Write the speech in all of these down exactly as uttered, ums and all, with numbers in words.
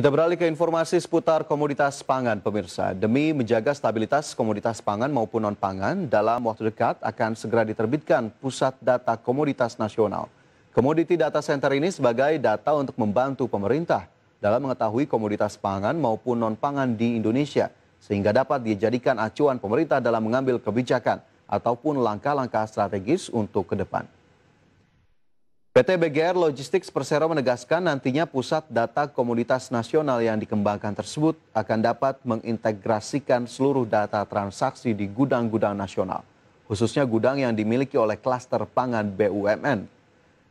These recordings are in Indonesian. Kita beralih ke informasi seputar komoditas pangan, pemirsa. Demi menjaga stabilitas komoditas pangan maupun non-pangan, dalam waktu dekat akan segera diterbitkan Pusat Data Komoditas Nasional. Commodity Data Center ini sebagai data untuk membantu pemerintah dalam mengetahui komoditas pangan maupun non-pangan di Indonesia, sehingga dapat dijadikan acuan pemerintah dalam mengambil kebijakan ataupun langkah-langkah strategis untuk ke depan. P T B G R Logistics Persero menegaskan nantinya pusat data komoditas nasional yang dikembangkan tersebut akan dapat mengintegrasikan seluruh data transaksi di gudang-gudang nasional, khususnya gudang yang dimiliki oleh klaster pangan B U M N.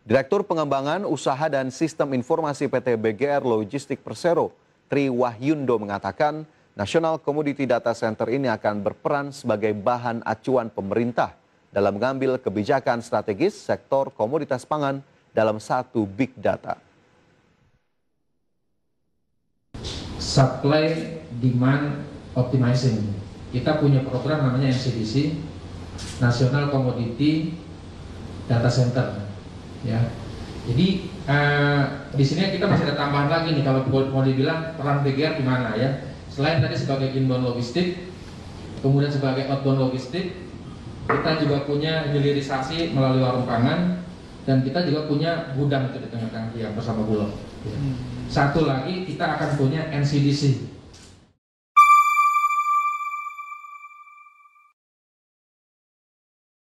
Direktur Pengembangan Usaha dan Sistem Informasi P T B G R Logistics Persero, Tri Wahyundo, mengatakan National Commodity Data Center ini akan berperan sebagai bahan acuan pemerintah dalam mengambil kebijakan strategis sektor komoditas pangan dalam satu big data. Supply Demand Optimizing. Kita punya program namanya N C D C, National Commodity Data Center. Ya, jadi eh, di sini kita masih ada tambahan lagi nih kalau mau dibilang peran B G R di mana ya. Selain tadi sebagai inbound logistik, kemudian sebagai outbound logistik, kita juga punya hilirisasi melalui warung pangan, dan kita juga punya gudang itu di tengah-tengah yang bersama Bulog. Satu lagi kita akan punya N C D C.